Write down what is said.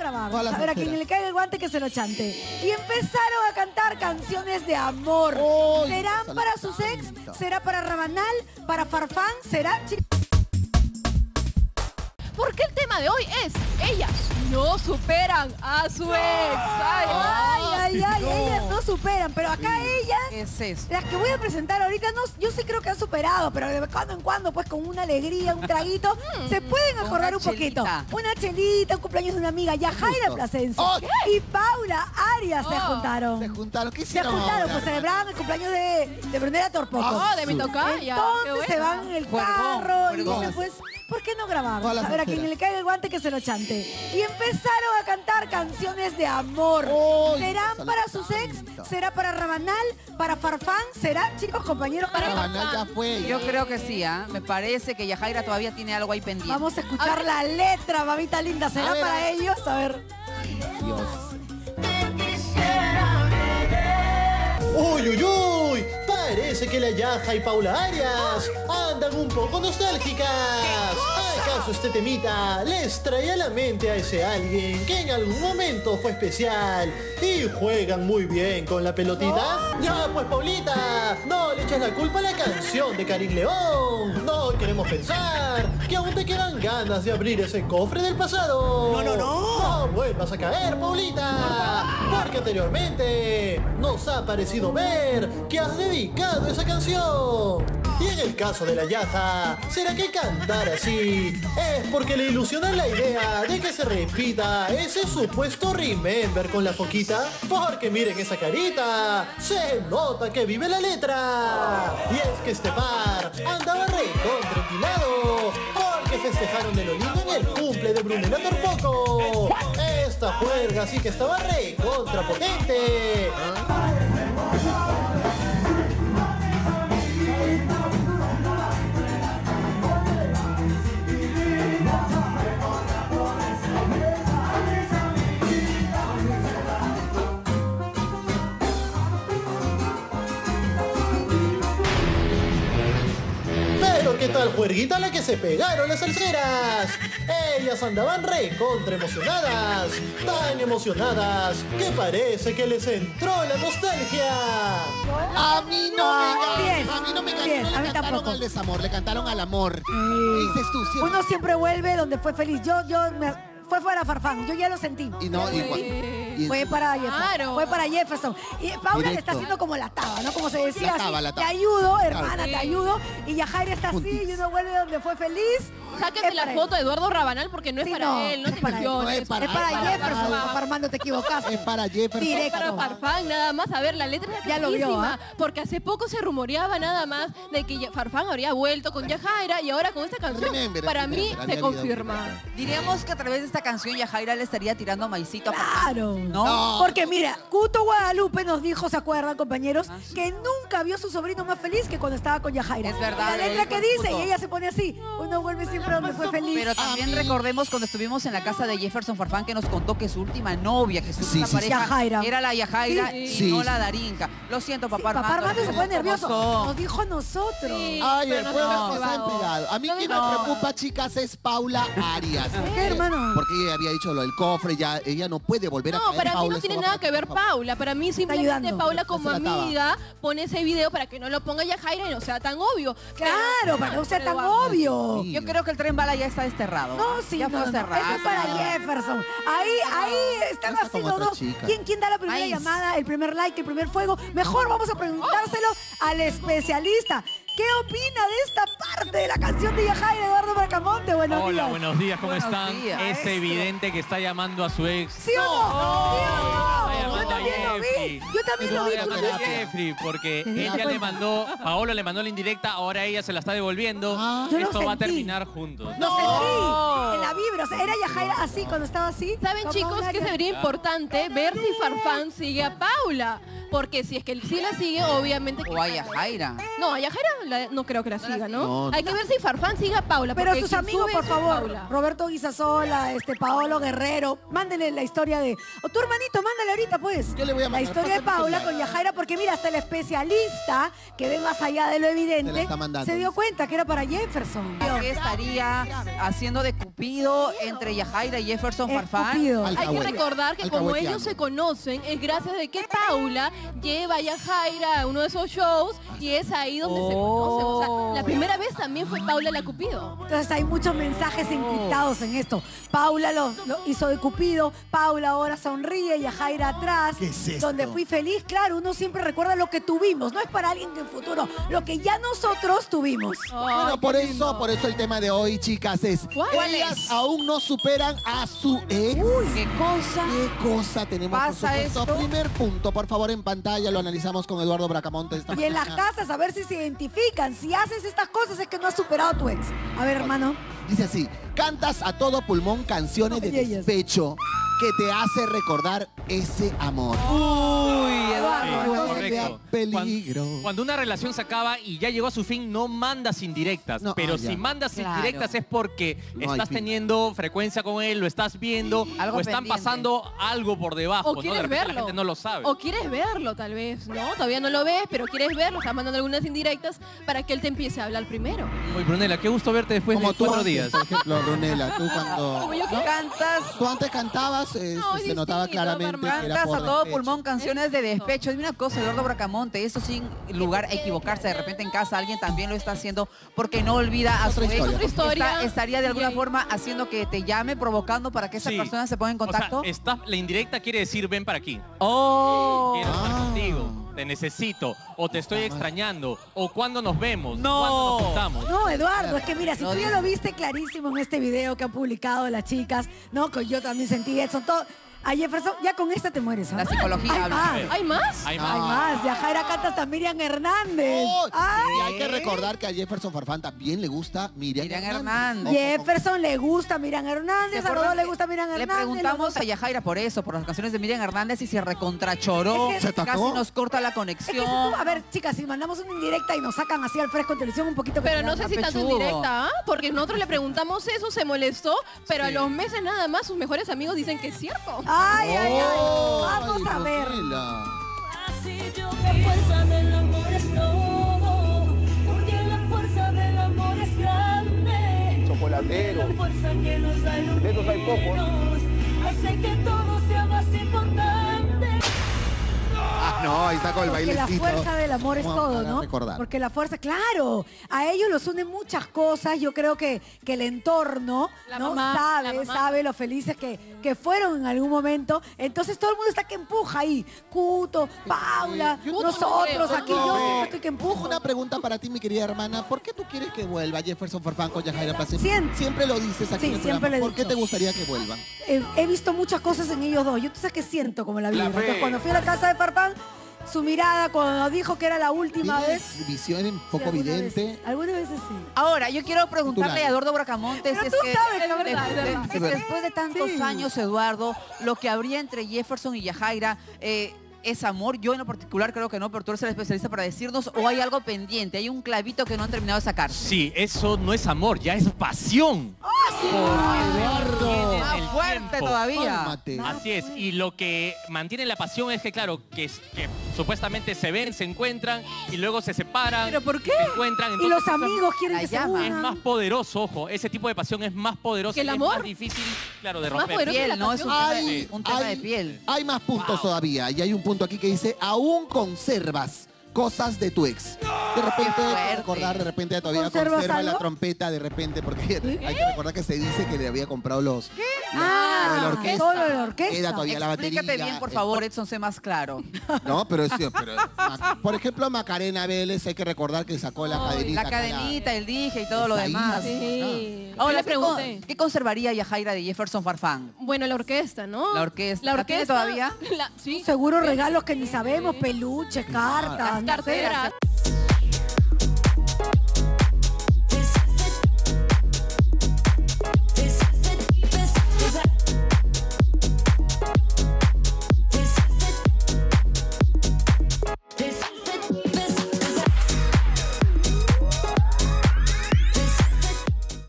grabamos. A ver, a quien le caiga el guante que se lo chante. Y empezaron a cantar canciones de amor. ¿Serán para sus ex? ¿Será para Rabanal? ¿Para Farfán? ¿Será? Porque el tema de hoy es: ellas no superan a su ex. Ay, ellas no superan. Pero acá ellas, las que voy a presentar ahorita, no, yo sí creo que han superado, pero de cuando en cuando, pues con una alegría, un traguito, se pueden acordar un poquito. Una chelita, un cumpleaños de una amiga, Yahaira Plasencia y Paula Arias se juntaron. ¿Qué hicieron? Se juntaron, pues celebraban el cumpleaños de Brunera Torpoco. De mi tocaya. Entonces se van en el carro y dicen, pues, ¿por qué no grabamos? A ver, a quien le caiga el guante que se lo chante. Y empezaron a cantar canciones de amor. ¿Serán para sus ex? ¿Será para Rabanal? ¿Para Farfán? ¿Será, chicos, compañeros? Para Rabanal ya fue. Yo creo que sí, ¿ah? Me parece que Yahaira todavía tiene algo ahí pendiente. Vamos a escuchar la letra, mamita linda. ¿Será para ellos? A ver. Dios. ¡Uy, uy, uy! Parece que la Yaja y Paula Arias andan un poco nostálgicas. ¿Acaso este temita les trae a la mente a ese alguien que en algún momento fue especial y juegan muy bien con la pelotita? Ya pues, Paulita, no le eches la culpa a la canción de Karim León. No queremos pensar que aún te quedan ganas de abrir ese cofre del pasado. No vuelvas a caer, Paulita, porque anteriormente nos ha parecido ver que has dedicado esa canción. Y en el caso de la Yaja, ¿será que cantar así es porque le ilusiona la idea de que se repita ese supuesto remember con la foquita? Porque miren esa carita, se nota que vive la letra. Y es que este par andaba recontra empilado, porque festejaron de lo lindo en el cumple de Brunella Torpoco. Esta juerga sí que estaba recontra potente. ¿Qué tal juerguita la que se pegaron las salseras? Ellas andaban recontra emocionadas, tan emocionadas que parece que les entró la nostalgia. A mí no me ganó, a mí le cantaron al desamor, le cantaron al amor. ¿Qué dices tú? Siempre. Uno siempre vuelve donde fue feliz. Fue para Farfán, yo ya lo sentí. Y no, igual. Fue para Jefferson. Claro. Fue para Jefferson. Y Paula le está haciendo como la taba, ¿no? Como se decía, te ayudo, hermana, te ayudo. Y Yahaira está así y uno vuelve donde fue feliz. Sáquenme la foto de Eduardo Rabanal porque no es para él, no te ilusiones. Es para Jefferson, papá Armando, te equivocaste. Es para Jefferson. Directo. Es para Farfán, nada más. A ver, la letra es clarísima. Porque hace poco se rumoreaba nada más de que Farfán habría vuelto con Yahaira y ahora con esta canción, para mí, se confirma. Diríamos que a través de esta canción Yahaira le estaría tirando maicito. ¡Claro! ¿No? Porque mira, Cuto Guadalupe nos dijo, ¿se acuerdan, compañeros? Que nunca vio a su sobrino más feliz que cuando estaba con Yahaira. Es verdad. La letra que dice, y ella se pone así, uno vuelve siempre donde fue feliz. Pero también recordemos cuando estuvimos en la casa de Jefferson Farfán, que nos contó que su última novia, que su última pareja era la Yahaira y no la Darinka. Lo siento, papá Armando. Papá Armando se fue nervioso. Nos dijo a nosotros. Ay, el pueblo nos ha empleado. A mí quien me preocupa, chicas, es Paula Arias. ¿Por qué, hermano? Porque ella había dicho lo del cofre, ya ella no puede volver a caer. Para mí no tiene nada que ver Paula. Para mí simplemente Paula como amiga pone ese video para que no lo ponga Yahaira y no sea tan obvio. Claro, para que no sea tan obvio. Yo creo que el tren bala ya está desterrado. No, sí, ya fue cerrado. Eso es para Jefferson. Ahí están haciendo dos. ¿Quién da la primera llamada, el primer like, el primer fuego? Mejor vamos a preguntárselo al especialista. ¿Qué opina de esta parte de la canción de Yahaira, Eduardo Bracamonte? Hola, buenos días, ¿cómo están? Es evidente que está llamando a su ex. ¿Sí o no? Yo también lo vi. Jeffrey, porque ella le mandó, Paolo le mandó la indirecta, ahora ella se la está devolviendo. Esto va a terminar juntos. ¡No! Sentí en la vibra, o sea, era Yahaira así, cuando estaba así. ¿Saben, chicos, que sería importante ver si Farfán sigue a Paula? Porque si es que sí la sigue, obviamente... O a Yahaira. No, a Yahaira no creo que la siga, ¿no? Hay que ver si Farfán sigue a Paula. Pero sus amigos, por favor, Roberto Guisasola, Paolo Guerrero, mándenle la historia de... O tu hermanito, mándale ahorita, pues. Yo le voy a mandar. La historia de Paula con Yahaira, porque mira, hasta el especialista que ve más allá de lo evidente se dio cuenta que era para Jefferson. ¿Qué estaría haciendo de cupido entre Yahaira y Jefferson Farfán? Hay que recordar que como ellos se conocen, es gracias de que Paula lleva a Yahaira a uno de esos shows y es ahí donde se conocen. O sea, la primera vez también fue Paula la cupido. Entonces hay muchos mensajes encriptados en esto. Paula lo hizo de cupido, Paula ahora sonríe, Yahaira atrás. ¿Qué es esto? Donde fui feliz, claro, uno siempre recuerda lo que tuvimos, no es para alguien que en futuro, lo que ya nosotros tuvimos. Oh, bueno, por eso el tema de hoy, chicas, es... Ellas aún no superan a su ex. Uy, qué cosa. Qué cosa tenemos. Pasa esto. Primer punto, por favor, en pantalla, lo analizamos con Eduardo Bracamonte esta mañana. Y en las casas, a ver si se identifican. Si haces estas cosas es que no has superado a tu ex. A ver, hermano. Dice así: cantas a todo pulmón canciones de despecho que te hace recordar ese amor. Uy, Eduardo, correcto. Peligro. Cuando una relación se acaba y ya llegó a su fin, no mandas indirectas. No, pero si mandas indirectas es porque no estás teniendo frecuencia con él, lo estás viendo, algo o están pasando algo por debajo. O quieres verlo. La gente no lo sabe. O quieres verlo, tal vez, ¿no? Todavía no lo ves, pero quieres verlo. Estás mandando algunas indirectas para que él te empiece a hablar primero. Uy, Brunella, qué gusto verte después de 4 días. Por ejemplo, Brunella, tú cuando... Como yo que cantas... Tú antes cantabas... se notaba claramente que era por a todo despecho. Pulmón canciones de despecho. Dime una cosa, Eduardo Bracamonte, eso sin lugar a equivocarse, de repente en casa alguien también lo está haciendo porque no olvida a su ex. Estaría de alguna forma haciendo que te llame, provocando para que esa persona se ponga en contacto. O sea, la indirecta quiere decir ven para aquí. Oh. Quiero estar contigo. Te necesito, o te estoy extrañando, o cuando nos vemos, cuando nos juntamos. No, Eduardo, es que mira, si tú ya lo viste clarísimo en este video que han publicado las chicas, ¿no? Que yo también sentí Edson, todo. A Jefferson, ya con esta te mueres. La psicología habla. ¿Hay más? Hay más. Yahaira canta hasta Miriam Hernández. Y hay que recordar que a Jefferson Farfán también le gusta Miriam Hernández. Jefferson le gusta Miriam Hernández, a Rodolfo le gusta Miriam Hernández. Le preguntamos a Yahaira por eso, por las canciones de Miriam Hernández, y se recontrachoró. Es que casi nos corta la conexión. Es que si tú, a ver, chicas, si mandamos una indirecta y nos sacan así al fresco en televisión un poquito. Pero no sé si tanto indirecta, ¿ah? Porque nosotros le preguntamos eso, se molestó, pero a los meses nada más sus mejores amigos dicen que es cierto. Ay, ay, ay. Vamos a ver. Así yo la fuerza del amor es todo, porque la fuerza del amor es grande. Chocolatero. La fuerza que nos da el hace que todo sea más importante. No, ahí está con el bailecito. Porque la fuerza del amor es todo, ¿no? Recordar. Porque la fuerza, claro, a ellos los unen muchas cosas. Yo creo que el entorno sabe lo felices que fueron en algún momento. Entonces todo el mundo está que empuja ahí. Cuto, Paula, nosotros, aquí yo estoy que empujo. Una pregunta para ti, mi querida hermana. ¿Por qué tú quieres que vuelva Jefferson Farfán con Yahaira Plasencia? Siempre lo dices aquí en el programa. ¿Por qué te gustaría que vuelvan? He visto muchas cosas en ellos dos. Yo tú sabes que siento como la vida. Entonces, cuando fui a la casa de Farfán, su mirada cuando dijo que era la última vez. Visión poco vidente. Algunas veces sí. Ahora, yo quiero preguntarle a Eduardo Bracamonte. Pero después de tantos años, Eduardo, lo que habría entre Jefferson y Yahaira... ¿es amor? Yo en lo particular creo que no, pero tú eres el especialista para decirnos, o hay algo pendiente, hay un clavito que no han terminado de sacar. Sí, eso no es amor, ya es pasión. ¡Oh, sí! Eduardo, más fuerte todavía. Fórmate. Así es, y lo que mantiene la pasión es que, claro, que supuestamente se ven, se encuentran y luego se separan. ¿Pero por qué? Se encuentran, entonces, y los amigos quieren que se unan. Es más poderoso, ojo, ese tipo de pasión es más poderoso. ¿Que el amor? Es más difícil, claro, de romper. Más piel, ¿no? Es un tema de piel. Hay más puntos todavía, y hay un punto aquí que dice, aún conservas cosas de tu ex. De repente, recordar, de repente todavía conserva la trompeta, de repente, porque hay que recordar que se dice que le había comprado la orquesta. Era todavía la batería. Explícate bien, por favor, Edson, sé más claro. No, pero sí, pero... Por ejemplo, Macarena Vélez, hay que recordar que sacó la cadenita. La cadenita, el dije y todo lo demás. Sí. Ahora le pregunté, ¿qué conservaría Yahaira de Jefferson Farfán? Bueno, la orquesta, ¿no? La orquesta. ¿La orquesta todavía? Sí. Seguro regalos que ni sabemos, peluches, cartas. Carteras.